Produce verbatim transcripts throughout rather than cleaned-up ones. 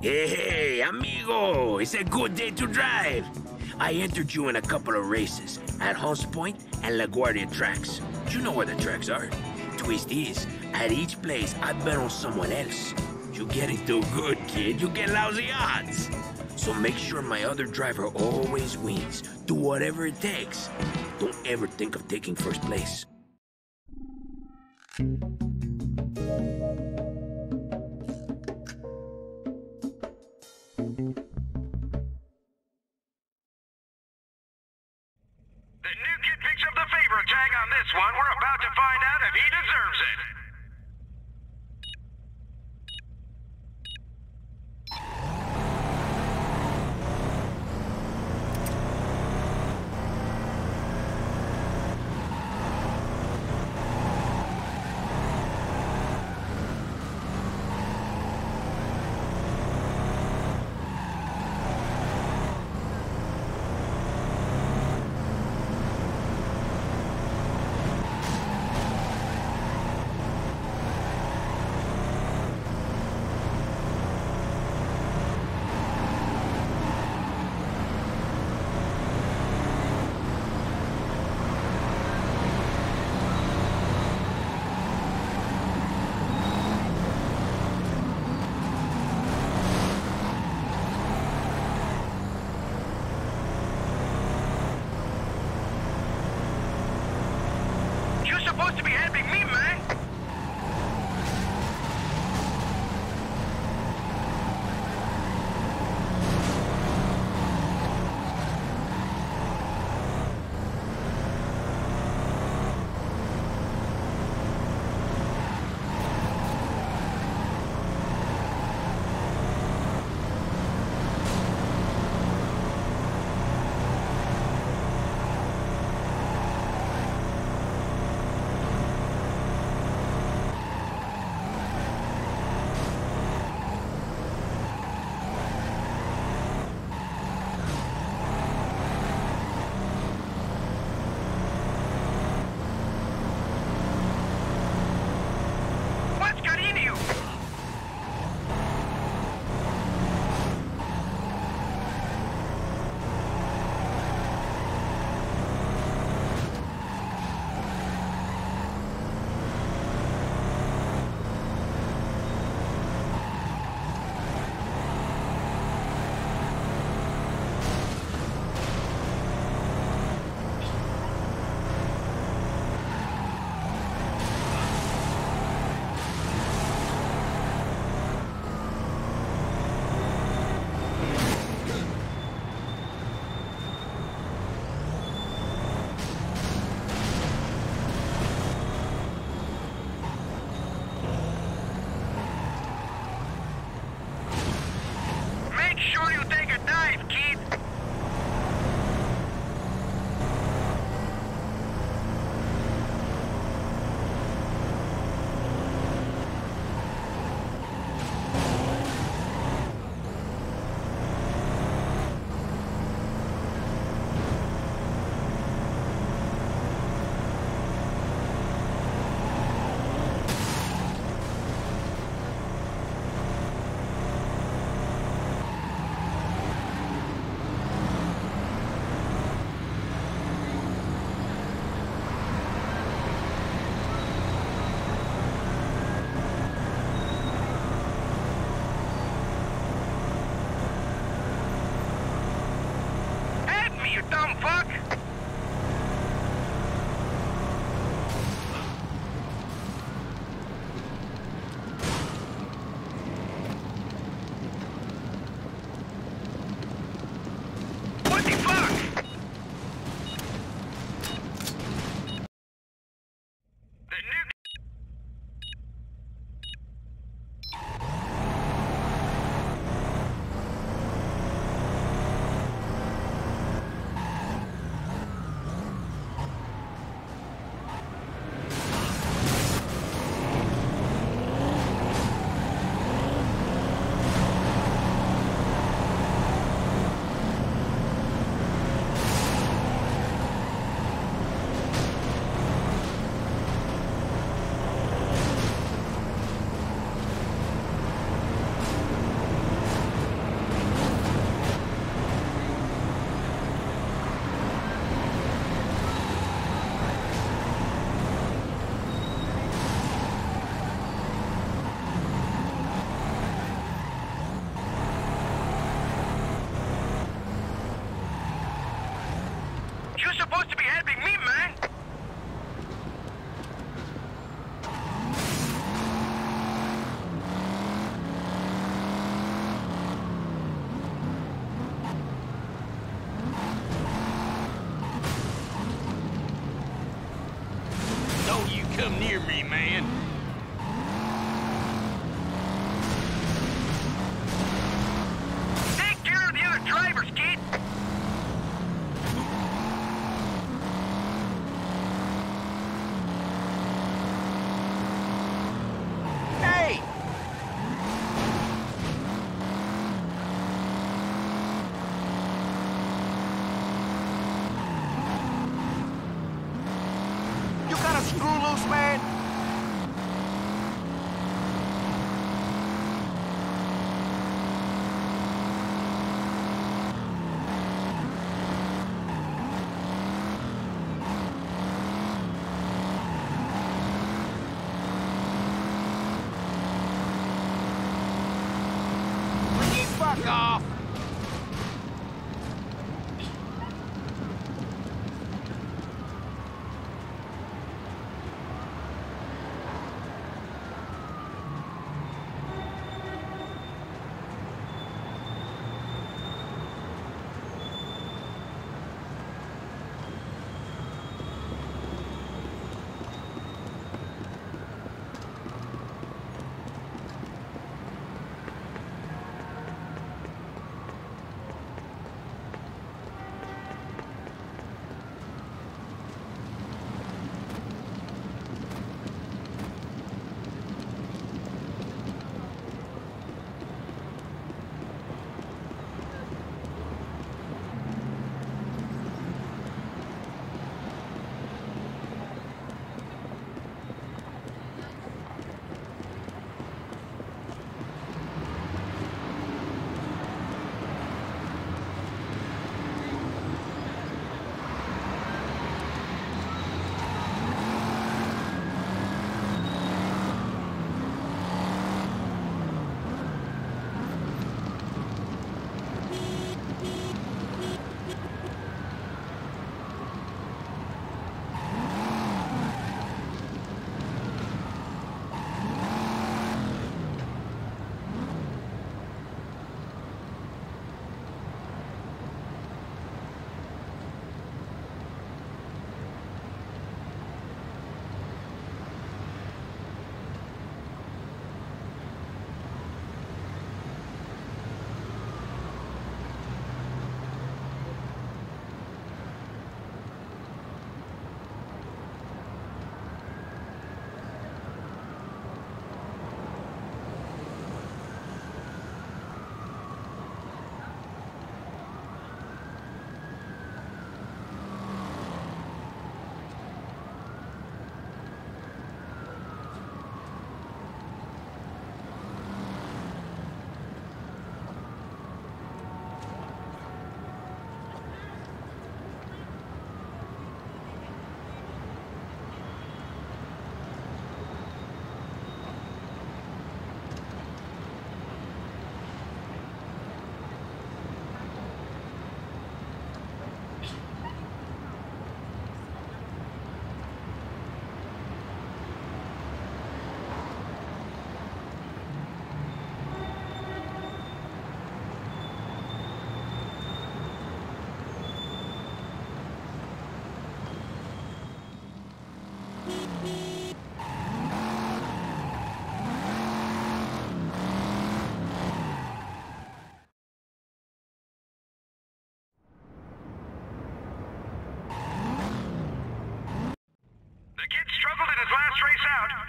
Hey, hey, amigo, it's a good day to drive. I entered you in a couple of races at Hunts Point and LaGuardia tracks. You know where the tracks are. Twist is, at each place, I bet on someone else. You're getting too good, kid. You get lousy odds. So make sure my other driver always wins. Do whatever it takes. Don't ever think of taking first place. Tag on this one. We're about to find out if he deserves it. supposed to be helping me, man! Don't you come near me, man! Take care of the other drivers, kid!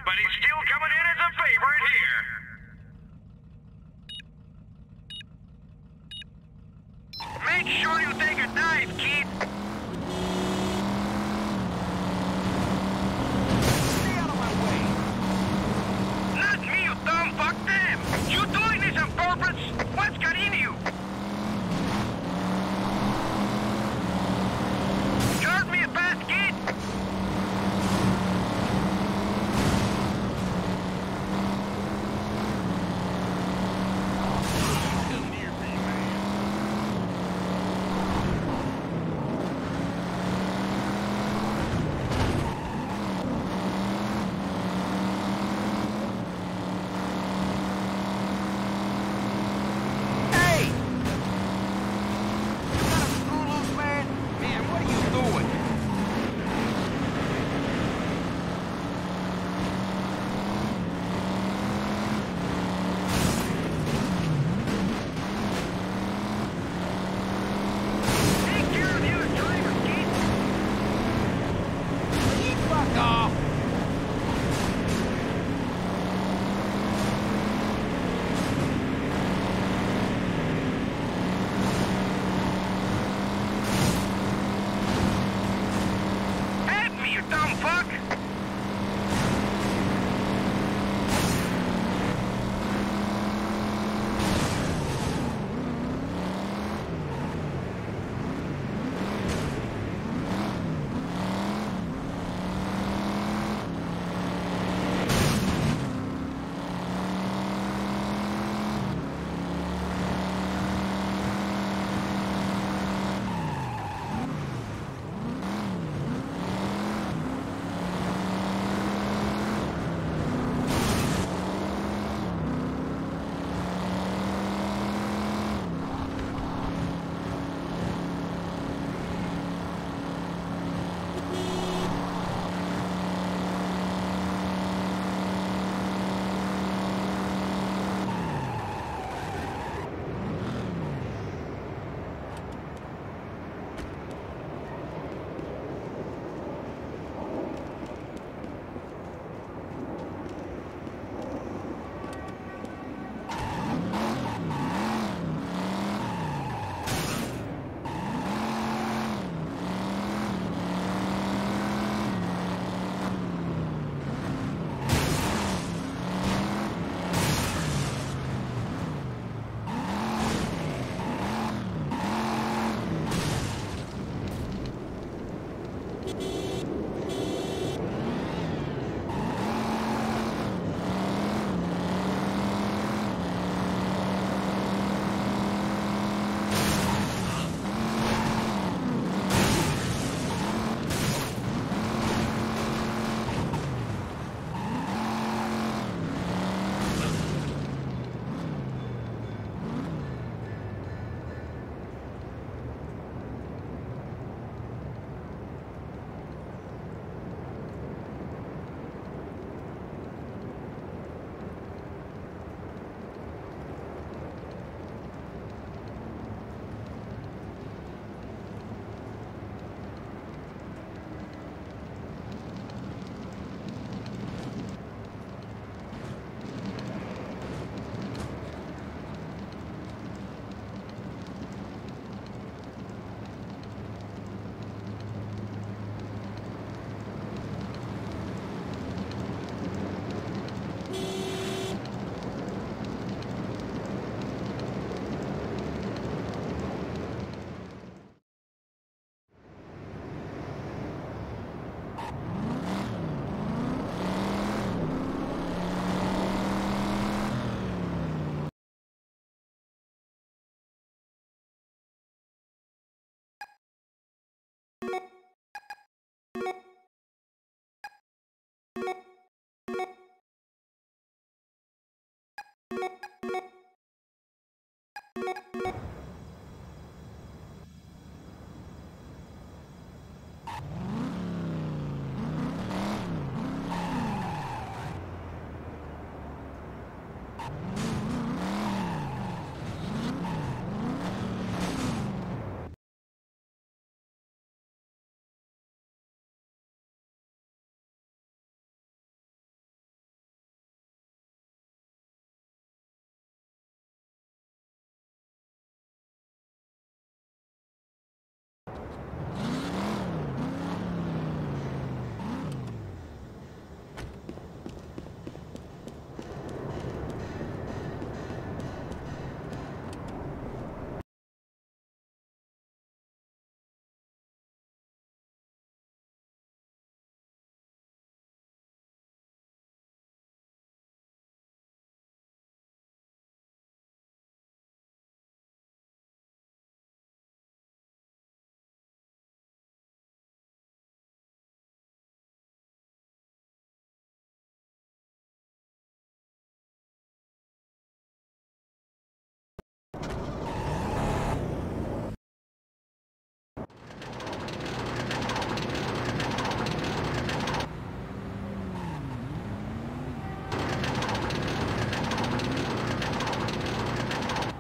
But he's still coming in as a favorite here. Make sure you take a dive, kid. Stay out of my way. Not me, you dumb fuck. Damn. You doing this on purpose? What's got in you? Guard me a pass, kid.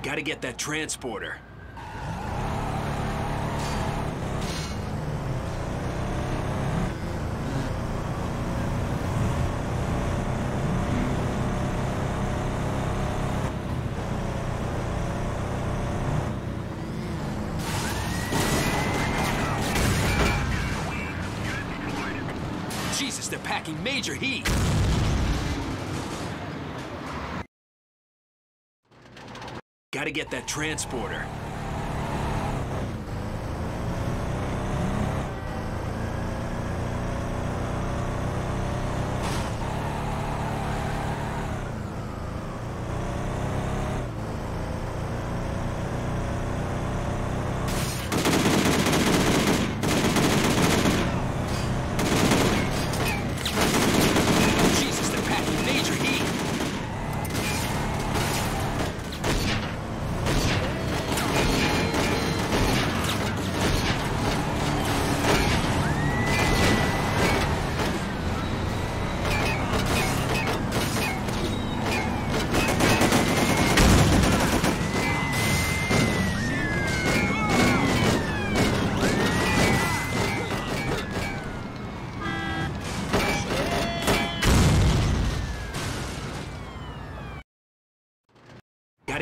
Gotta get that transporter. Jesus, they're packing major heat. Gotta get that transporter.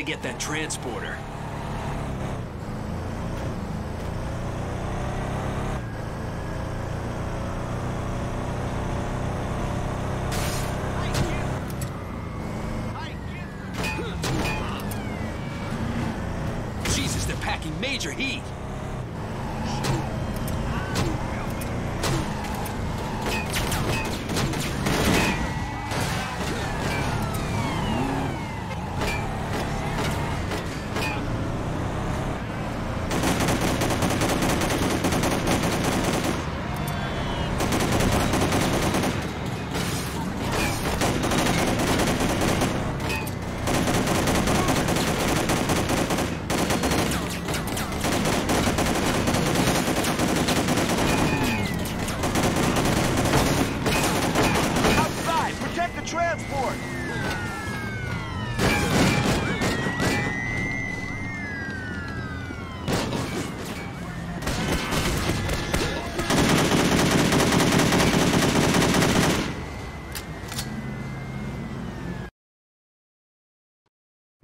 Get that transporter. Jesus, they're packing major heat.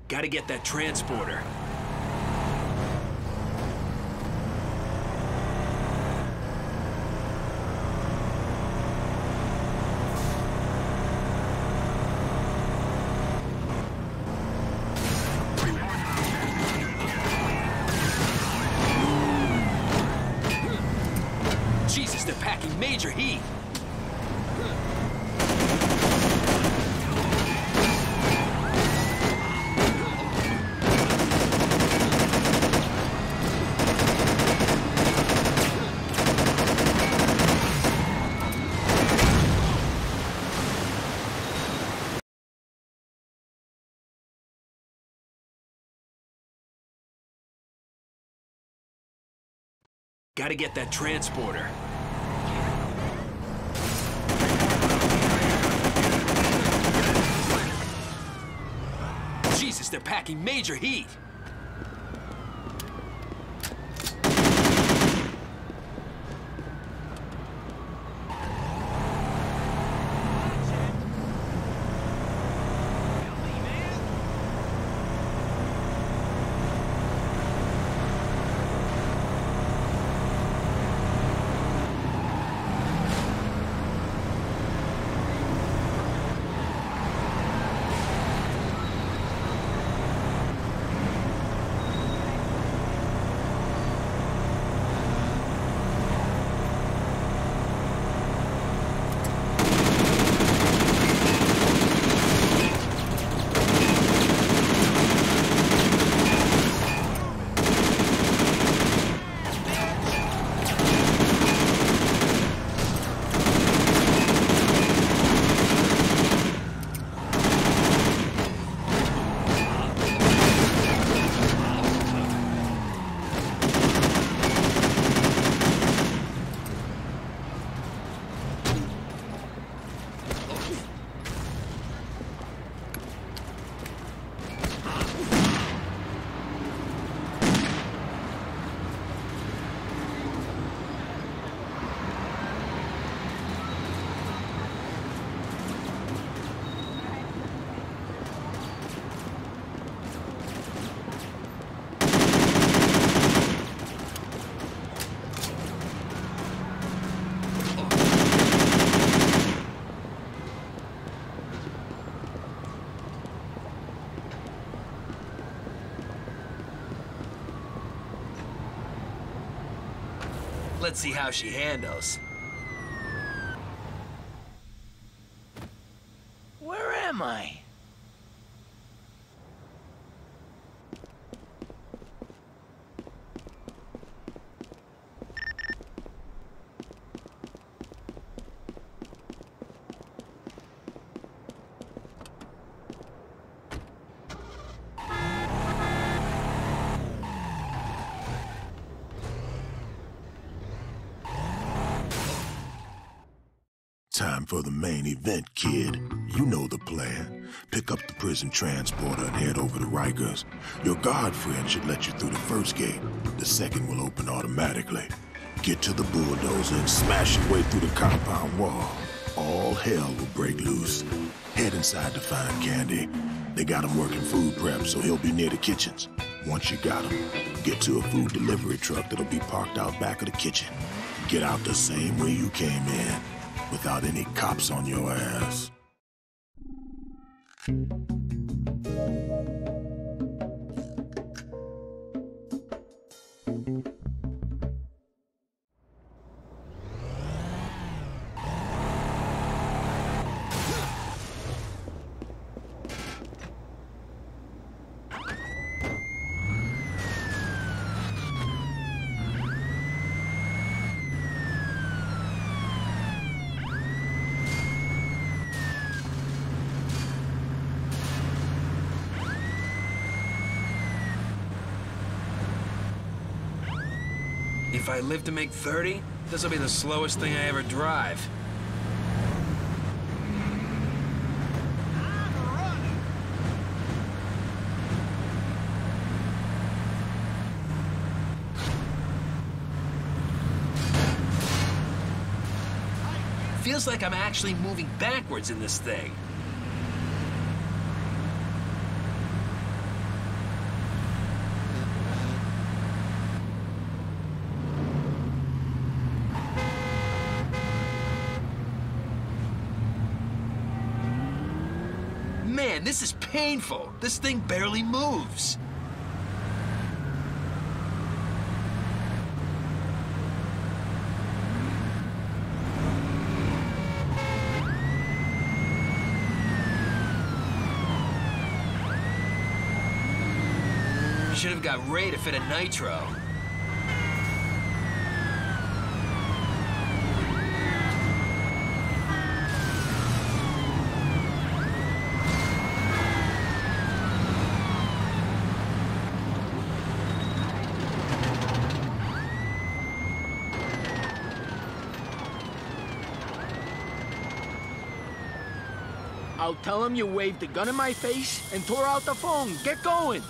Gotta get that transporter. Jesus, they're packing major heat. Gotta get that transporter. Jesus, they're packing major heat. Let's see how she handles. Where am I? Time for the main event, kid. You know the plan. Pick up the prison transporter and head over to Rikers. Your guard friend should let you through the first gate. The second will open automatically. Get to the bulldozer and smash your way through the compound wall. All hell will break loose. Head inside to find Candy. They got him working food prep, so he'll be near the kitchens. Once you got him, get to a food delivery truck that'll be parked out back of the kitchen. Get out the same way you came in, without any cops on your ass. If I live to make thirty, this'll be the slowest thing I ever drive. Feels like I'm actually moving backwards in this thing. Man, this is painful. This thing barely moves. Should have got Ray to fit a nitro. I'll tell him you waved the gun in my face and tore out the phone. Get going!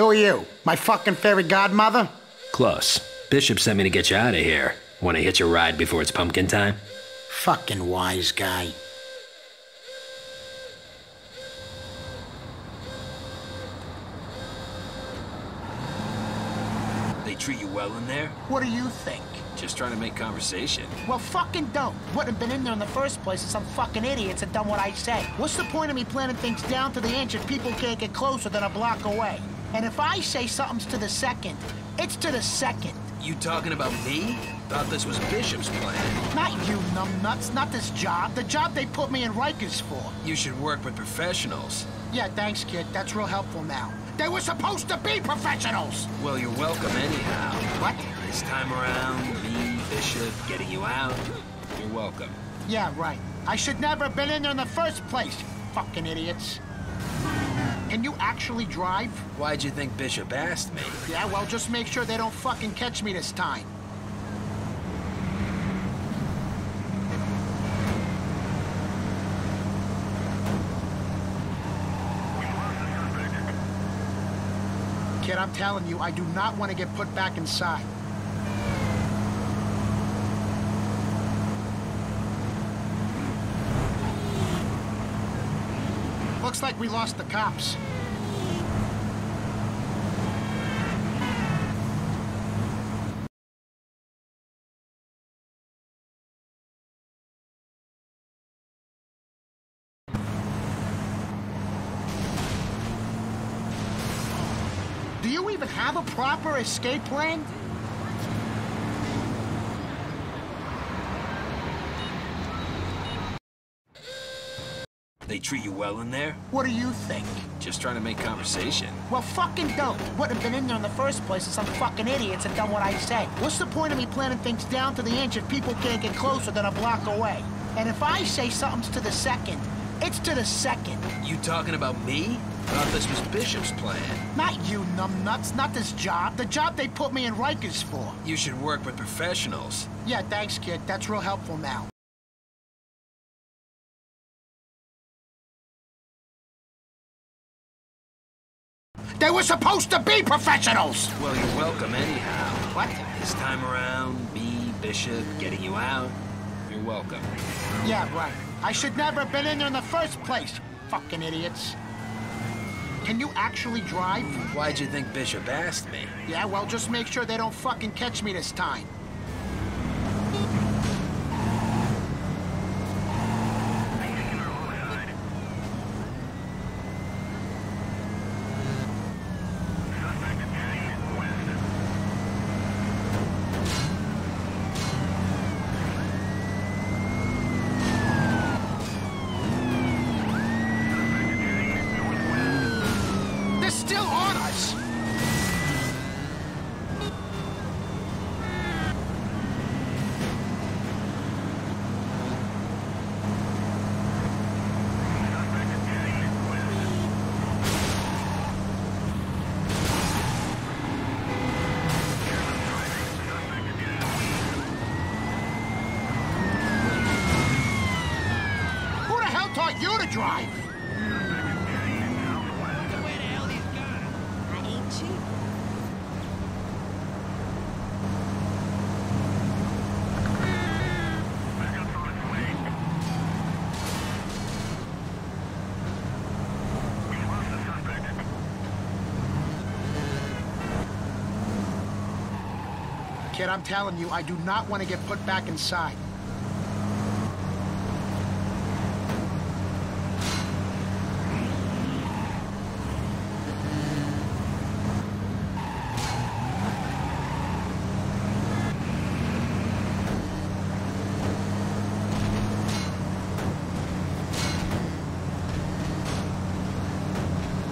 Who are you? My fucking fairy godmother? Close. Bishop sent me to get you out of here. Want to hitch a ride before it's pumpkin time? Fucking wise guy. They treat you well in there? What do you think? Just trying to make conversation. Well, fucking don't. Wouldn't have been in there in the first place if some fucking idiots had done what I said. What's the point of me planning things down to the inch if people can't get closer than a block away? And if I say something's to the second, it's to the second. You talking about me? Thought this was Bishop's plan. Not you, numbnuts. Not this job. The job they put me in Rikers for. You should work with professionals. Yeah, thanks, kid. That's real helpful now. They were supposed to be professionals! Well, you're welcome anyhow. What? This time around, me, Bishop, getting you out. You're welcome. Yeah, right. I should never have been in there in the first place, fucking idiots. Can you actually drive? Why'd you think Bishop asked me? Yeah, well, just make sure they don't fucking catch me this time. Kid, I'm telling you, I do not want to get put back inside. Looks like we lost the cops. Do you even have a proper escape plan? They treat you well in there? What do you think? Just trying to make conversation. Well, fucking don't. Wouldn't have been in there in the first place if some fucking idiots had done what I said. What's the point of me planning things down to the inch if people can't get closer than a block away? And if I say something's to the second, it's to the second. You talking about me? Thought this was Bishop's plan. Not you, numbnuts. Not this job. The job they put me in Rikers for. You should work with professionals. Yeah, thanks, kid. That's real helpful now. They were supposed to be professionals! Well, you're welcome anyhow. What? This time around, me, Bishop, getting you out. You're welcome. Yeah, right. I should never have been in there in the first place, fucking idiots. Can you actually drive? Why'd you think Bishop asked me? Yeah, well, just make sure they don't fucking catch me this time. You to drive. Kid, I'm telling you, I do not want to get put back inside.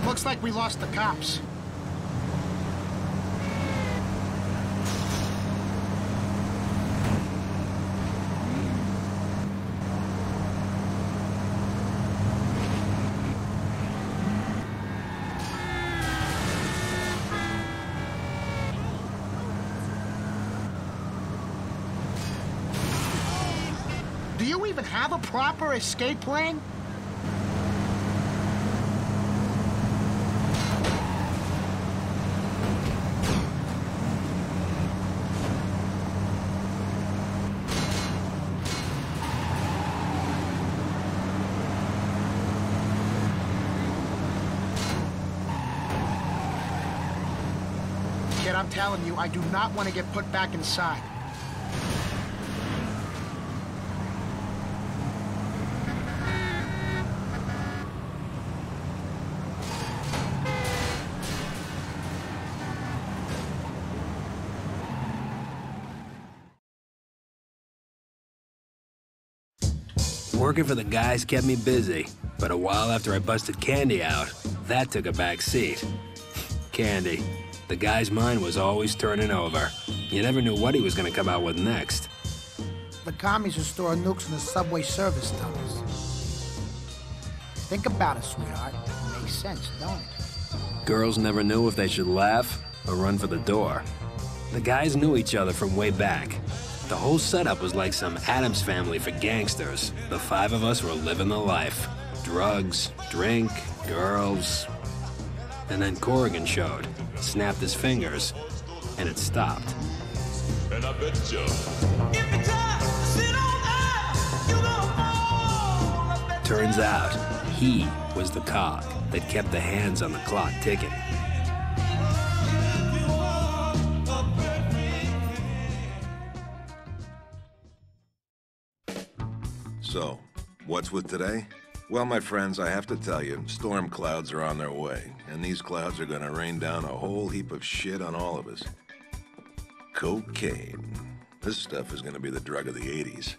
Looks like we lost the cops. Do you even have a proper escape plan? I'm telling you, I do not want to get put back inside. Working for the guys kept me busy, but a while after I busted Candy out, that took a back seat. Candy. The guy's mind was always turning over. You never knew what he was going to come out with next. The commies restore nukes in the subway service tunnels. Think about it, sweetheart. It makes sense, don't it? Girls never knew if they should laugh or run for the door. The guys knew each other from way back. The whole setup was like some Addams Family for gangsters. The five of us were living the life. Drugs, drink, girls. And then Corrigan showed, snapped his fingers, and it stopped. And I bet you. Turns out, he was the cog that kept the hands on the clock ticking. So, what's with today? Well, my friends, I have to tell you, storm clouds are on their way, and these clouds are gonna rain down a whole heap of shit on all of us. Cocaine. This stuff is gonna be the drug of the eighties.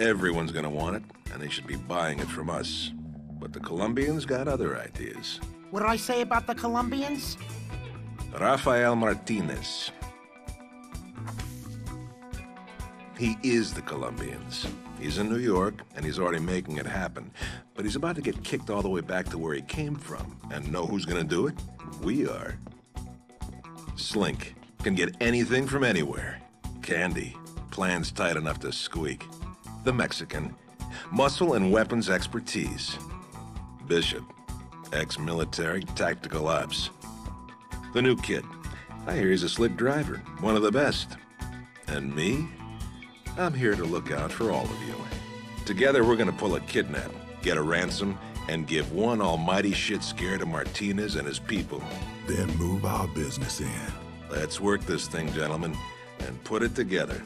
Everyone's gonna want it, and they should be buying it from us. But the Colombians got other ideas. What did I say about the Colombians? Rafael Martinez. He is the Colombians. He's in New York, and he's already making it happen. But he's about to get kicked all the way back to where he came from. And know who's gonna do it? We are. Slink. Can get anything from anywhere. Candy. Plans tight enough to squeak. The Mexican. Muscle and weapons expertise. Bishop. Ex-military tactical ops. The new kid. I hear he's a slick driver. One of the best. And me? I'm here to look out for all of you. Together, we're gonna pull a kidnap, get a ransom, and give one almighty shit scare to Martinez and his people. Then move our business in. Let's work this thing, gentlemen, and put it together.